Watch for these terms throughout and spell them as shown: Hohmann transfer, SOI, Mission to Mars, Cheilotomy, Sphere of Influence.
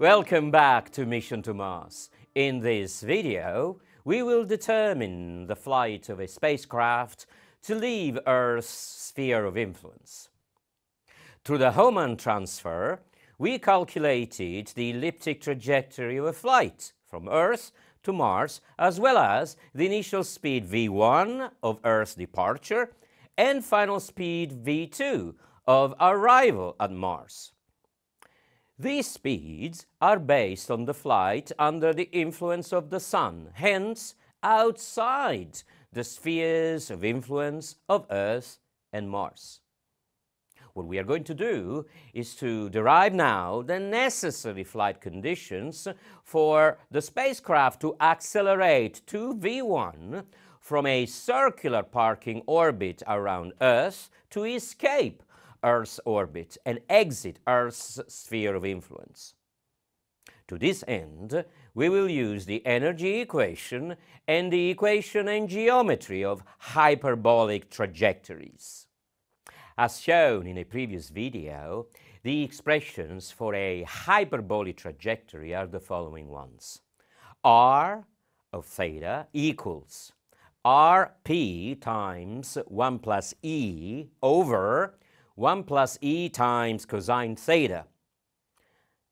Welcome back to Mission to Mars. In this video, we will determine the flight of a spacecraft to leave Earth's sphere of influence. Through the Hohmann transfer, we calculated the elliptic trajectory of a flight from Earth to Mars, as well as the initial speed v1 of Earth's departure and final speed v2 of arrival at Mars. These speeds are based on the flight under the influence of the Sun, hence outside the spheres of influence of Earth and Mars. What we are going to do is to derive now the necessary flight conditions for the spacecraft to accelerate to v1 from a circular parking orbit around Earth to escape Earth's orbit and exit Earth's sphere of influence. To this end, we will use the energy equation and the equation and geometry of hyperbolic trajectories. As shown in a previous video, the expressions for a hyperbolic trajectory are the following ones. R of theta equals Rp times 1 plus e over 1 plus e times cosine theta,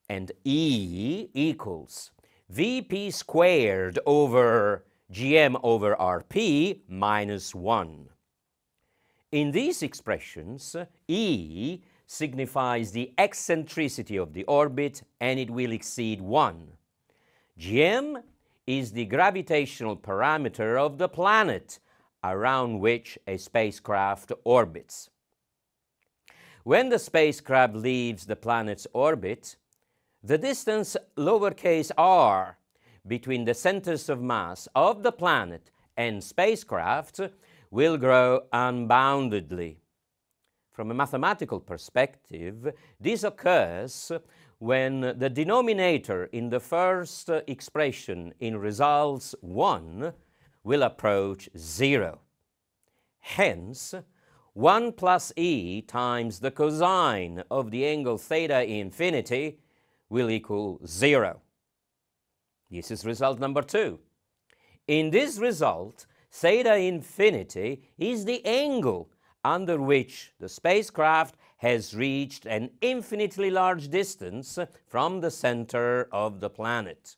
and E equals Vp squared over Gm over Rp minus 1. In these expressions, E signifies the eccentricity of the orbit and it will exceed 1. Gm is the gravitational parameter of the planet around which a spacecraft orbits. When the spacecraft leaves the planet's orbit, the distance lowercase r between the centers of mass of the planet and spacecraft will grow unboundedly. From a mathematical perspective, this occurs when the denominator in the first expression in results 1 will approach 0. Hence, 1 plus e times the cosine of the angle theta infinity will equal 0. This is result number 2. In this result, theta infinity is the angle under which the spacecraft has reached an infinitely large distance from the center of the planet.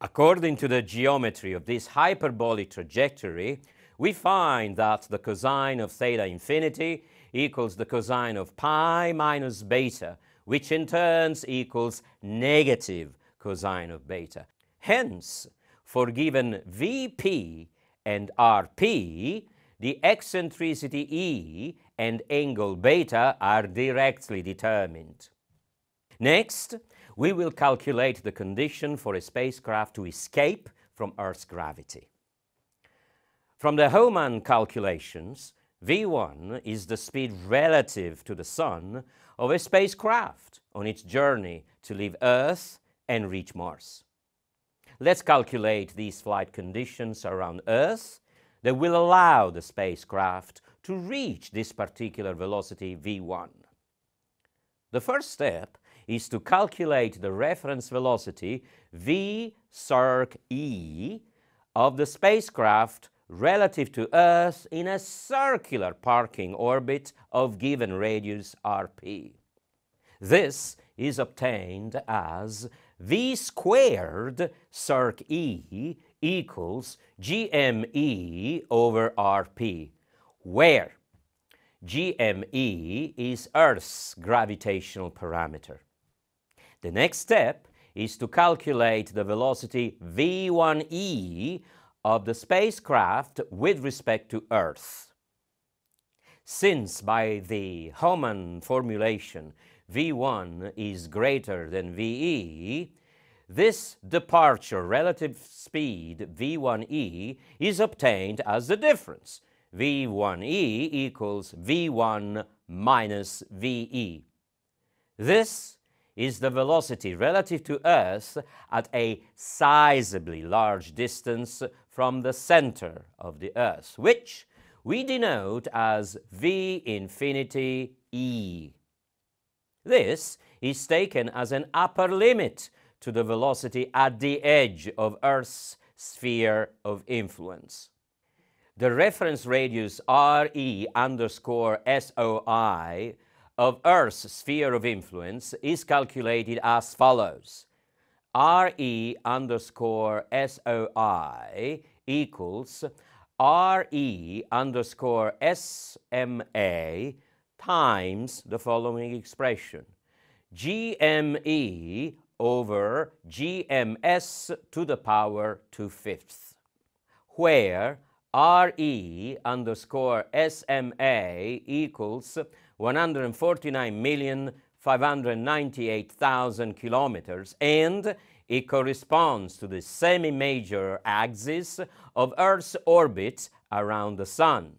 According to the geometry of this hyperbolic trajectory, we find that the cosine of theta infinity equals the cosine of pi minus beta, which in turn equals negative cosine of beta. Hence, for given Vp and Rp, the eccentricity E and angle beta are directly determined. Next, we will calculate the condition for a spacecraft to escape from Earth's gravity. From the Hohmann calculations, v1 is the speed relative to the Sun of a spacecraft on its journey to leave Earth and reach Mars. Let's calculate these flight conditions around Earth that will allow the spacecraft to reach this particular velocity v1. The first step is to calculate the reference velocity v circ e of the spacecraft relative to Earth in a circular parking orbit of given radius Rp. This is obtained as v squared circ e equals gme over Rp, where gme is Earth's gravitational parameter. The next step is to calculate the velocity v1e of the spacecraft with respect to Earth. Since by the Hohmann formulation v1 is greater than ve, this departure relative speed v1e is obtained as the difference. v1e equals v1 minus ve. This is the velocity relative to Earth at a sizably large distance from the center of the Earth, which we denote as v infinity e. This is taken as an upper limit to the velocity at the edge of Earth's sphere of influence. The reference radius RE_SOI of Earth's sphere of influence is calculated as follows. RE_SOI equals RE_SMA times the following expression, GME over GMS to the power 2/5, where RE_SMA equals 149,598,000 kilometers, and it corresponds to the semi-major axis of Earth's orbit around the Sun.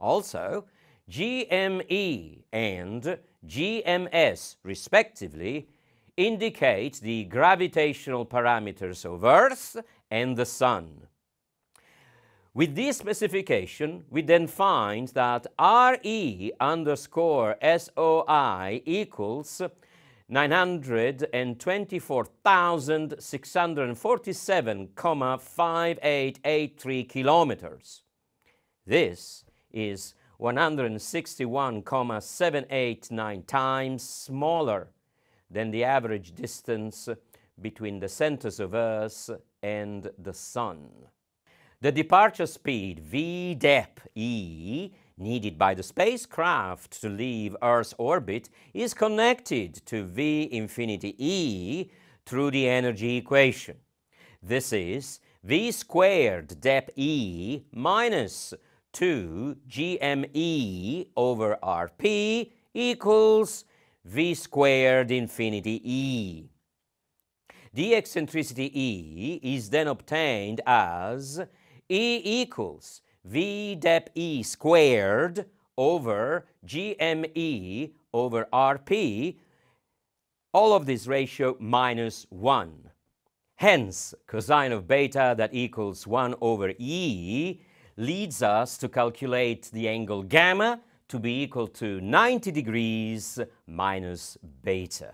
Also, GME and GMS, respectively, indicate the gravitational parameters of Earth and the Sun. With this specification, we then find that RE_SOI equals 924,647,5883 kilometers. This is 161,789 times smaller than the average distance between the centers of Earth and the Sun. The departure speed VDEP-E needed by the spacecraft to leave Earth's orbit is connected to V∞E through the energy equation. This is V squared DEP-E minus 2GME over RP equals V squared ∞E. The eccentricity E is then obtained as E equals VDEP-E squared over GME over RP, all of this ratio minus 1. Hence, cosine of beta that equals 1 over E leads us to calculate the angle gamma to be equal to 90 degrees minus beta.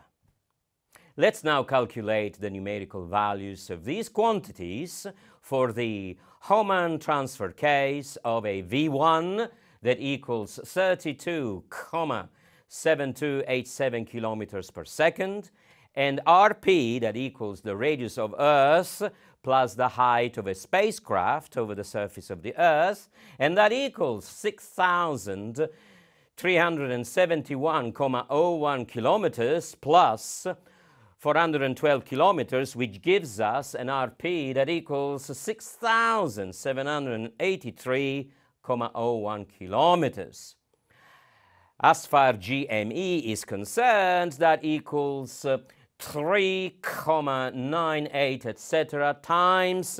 Let's now calculate the numerical values of these quantities for the Hohmann transfer case of a V1 that equals 32,7287 kilometers per second, and RP that equals the radius of Earth plus the height of a spacecraft over the surface of the Earth, and that equals 6,371,01 kilometers plus 412 kilometers, which gives us an RP that equals 6,783,01 kilometers. As far as GME is concerned, that equals 3,98 etc. times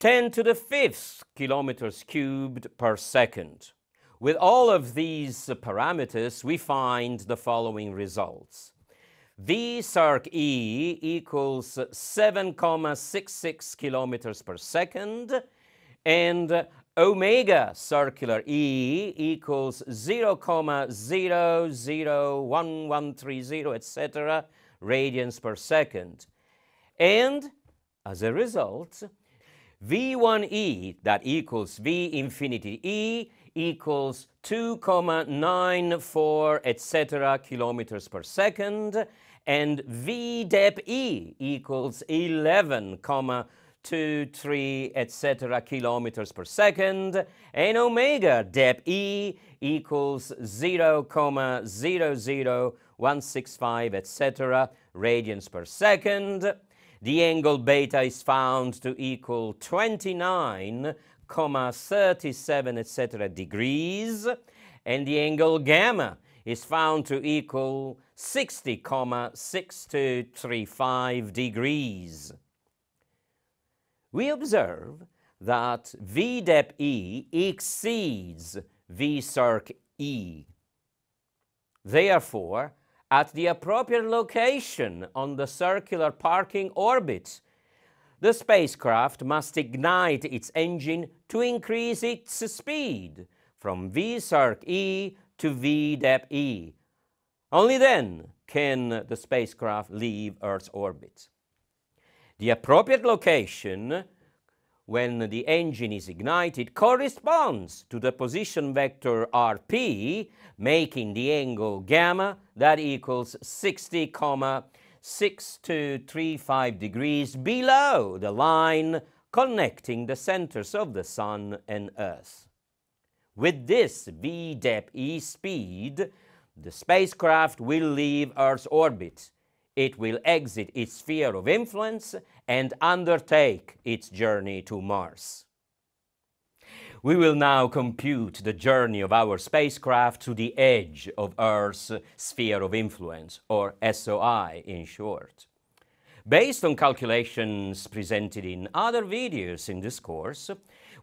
10⁵ kilometers cubed per second. With all of these parameters, we find the following results. V_circ_E equals 7,66 kilometers per second, and Ω_circ_E equals 0,001130 etc. radians per second. And as a result, V1E that equals V∞E equals 2,94 etc. kilometers per second, and VDEP-E equals 11,23 etc. kilometers per second, and Ω_DEP-E equals 0,00165 etc. radians per second. The angle beta is found to equal 29,37 etc. degrees, and the angle gamma is found to equal 60,6235 degrees. We observe that VDEP-E exceeds V_circ_E. Therefore, at the appropriate location on the circular parking orbit, the spacecraft must ignite its engine to increase its speed from V_circ_E to VDEP-E Only then can the spacecraft leave Earth's orbit. The appropriate location, when the engine is ignited, corresponds to the position vector Rp, making the angle gamma that equals 60,6235 degrees below the line connecting the centers of the Sun and Earth. With this v-depth-e speed, the spacecraft will leave Earth's orbit. It will exit its sphere of influence and undertake its journey to Mars. We will now compute the journey of our spacecraft to the edge of Earth's sphere of influence, or SOI in short. Based on calculations presented in other videos in this course,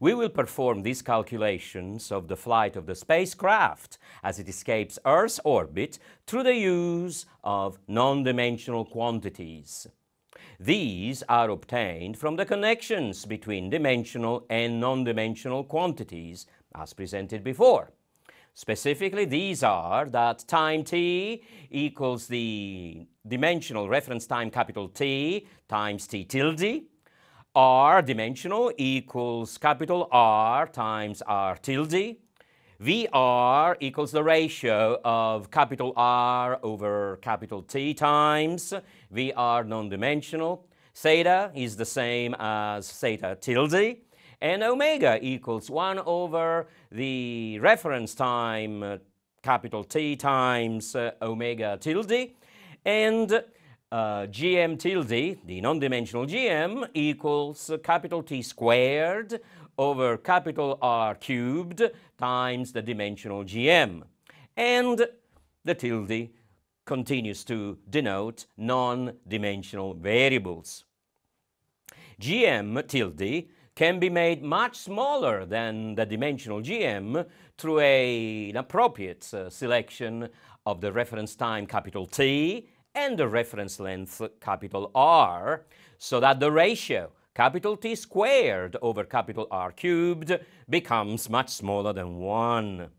we will perform these calculations of the flight of the spacecraft as it escapes Earth's orbit through the use of non-dimensional quantities. These are obtained from the connections between dimensional and non-dimensional quantities as presented before. Specifically, these are that time t equals the dimensional reference time capital T times t tilde, r dimensional equals capital R times r tilde, vr equals the ratio of capital R over capital T times vr non-dimensional, theta is the same as theta tilde, and omega equals 1 over the reference time capital T times omega tilde, and gm tilde, the non-dimensional gm, equals capital T squared over capital R cubed times the dimensional gm. And the tilde continues to denote non-dimensional variables. gm tilde can be made much smaller than the dimensional gm through an appropriate selection of the reference time capital T and the reference length capital R, so that the ratio capital T squared over capital R cubed becomes much smaller than 1.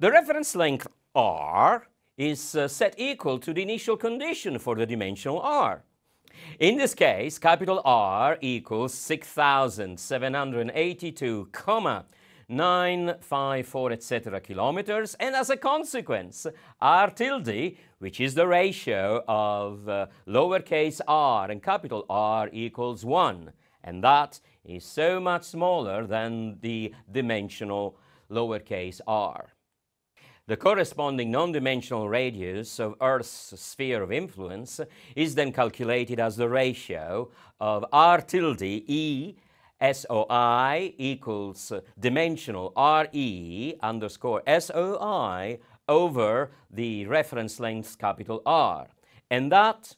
The reference length R is set equal to the initial condition for the dimensional R. In this case, capital R equals 6,782,954 etc. kilometers, and as a consequence, R tilde, which is the ratio of lowercase r and capital R, equals 1, and that is so much smaller than the dimensional lowercase r. The corresponding non-dimensional radius of Earth's sphere of influence is then calculated as the ratio of R tilde E SOI equals dimensional RE underscore SOI over the reference length capital R, and that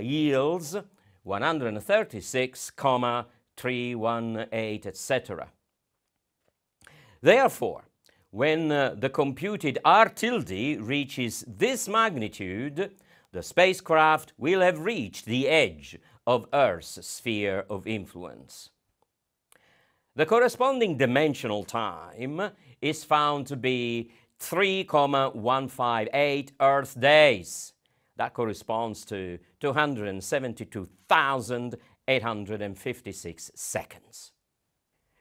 yields 136,318 etc. Therefore, when the computed R tilde reaches this magnitude, the spacecraft will have reached the edge of Earth's sphere of influence. The corresponding dimensional time is found to be 3,158 Earth days. That corresponds to 272,856 seconds.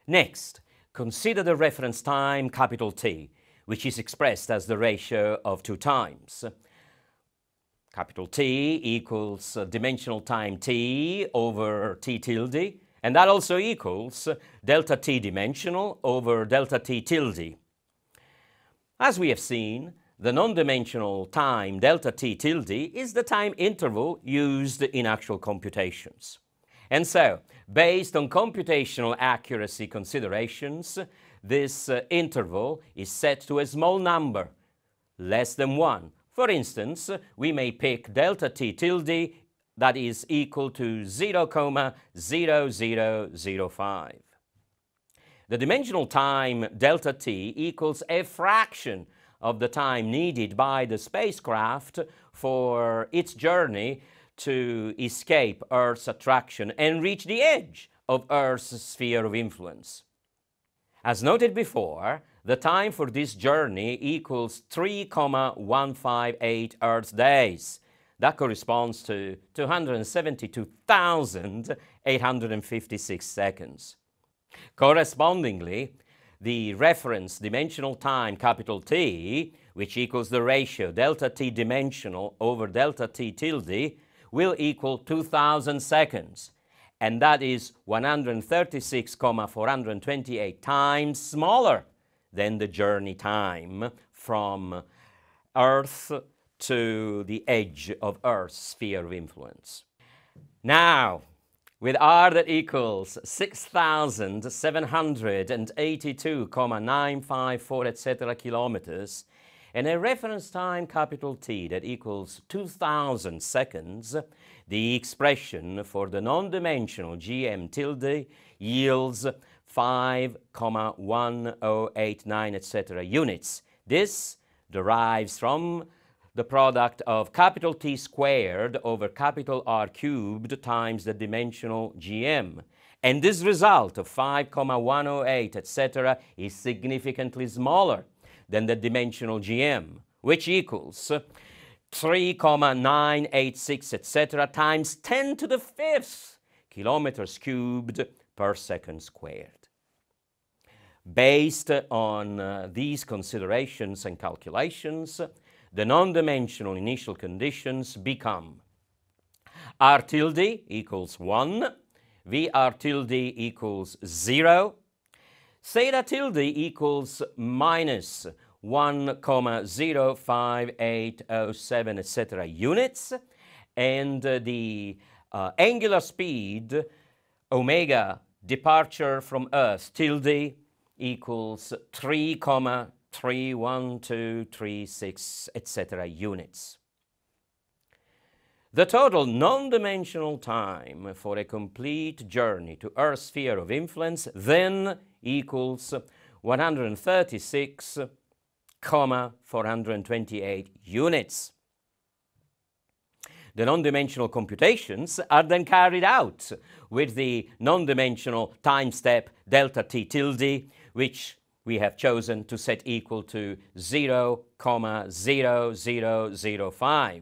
Next, consider the reference time capital T, which is expressed as the ratio of 2 times. Capital T equals dimensional time T over T tilde, and that also equals delta T dimensional over delta T tilde. As we have seen, the non-dimensional time delta T tilde is the time interval used in actual computations. And so, based on computational accuracy considerations, this interval is set to a small number, less than 1. For instance, we may pick delta T tilde that is equal to 0,0005. The dimensional time delta t equals a fraction of the time needed by the spacecraft for its journey to escape Earth's attraction and reach the edge of Earth's sphere of influence. As noted before, The time for this journey equals 3,158 Earth days. That corresponds to 272,856 seconds. Correspondingly, the reference dimensional time, capital T, which equals the ratio delta T dimensional over delta T tilde, will equal 2,000 seconds. And that is 136,428 times smaller than the journey time from Earth to the edge of Earth's sphere of influence. Now, with R that equals 6,782,954 etc. kilometers, and a reference time capital T that equals 2,000 seconds, the expression for the non-dimensional GM tilde yields 5,1089 etc. units. This derives from the product of capital T squared over capital R cubed times the dimensional GM. And this result of 5,108 etc. is significantly smaller than the dimensional GM, which equals 3,986 etc. times 10 to the fifth kilometers cubed per second squared. Based on these considerations and calculations, the non-dimensional initial conditions become R tilde equals 1, VR tilde equals 0, theta tilde equals minus 1,05807 etc. units, and the angular speed omega departure from Earth tilde equals 3,31236 etc. units. The total non-dimensional time for a complete journey to Earth's sphere of influence then equals 136,428 units. The non-dimensional computations are then carried out with the non-dimensional time step delta t tilde, which we have chosen to set equal to 0,0005.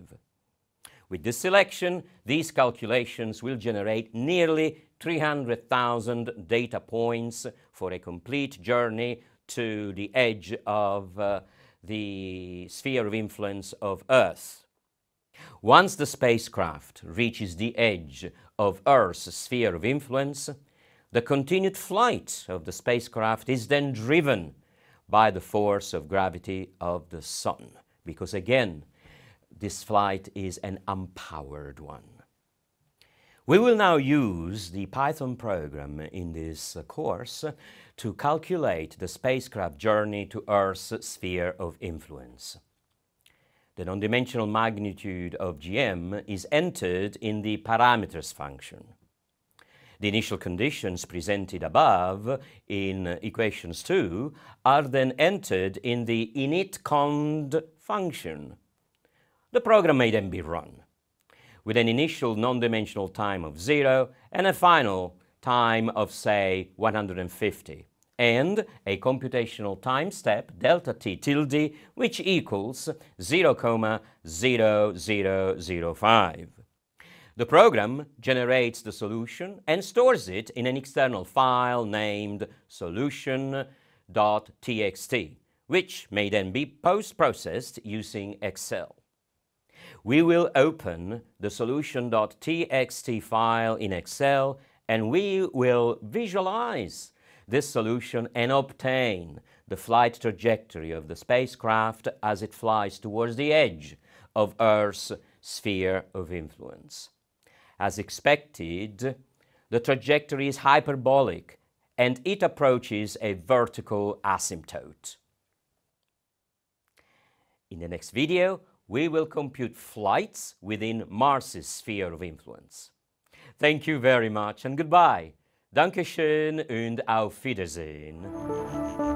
With this selection, these calculations will generate nearly 300,000 data points for a complete journey to the edge of the sphere of influence of Earth. Once the spacecraft reaches the edge of Earth's sphere of influence, the continued flight of the spacecraft is then driven by the force of gravity of the Sun, because again, this flight is an unpowered one. We will now use the Python program in this course to calculate the spacecraft journey to Earth's sphere of influence. The non-dimensional magnitude of GM is entered in the parameters function. The initial conditions presented above in equations 2 are then entered in the initCond function. The program may then be run with an initial non-dimensional time of 0 and a final time of, say, 150, and a computational time step delta t tilde which equals 0,0005. The program generates the solution and stores it in an external file named solution.txt, which may then be post-processed using Excel. We will open the solution.txt file in Excel and we will visualize this solution and obtain the flight trajectory of the spacecraft as it flies towards the edge of Earth's sphere of influence. As expected, the trajectory is hyperbolic and it approaches a vertical asymptote. In the next video, we will compute flights within Mars's sphere of influence. Thank you very much and goodbye. Dankeschön und auf Wiedersehen.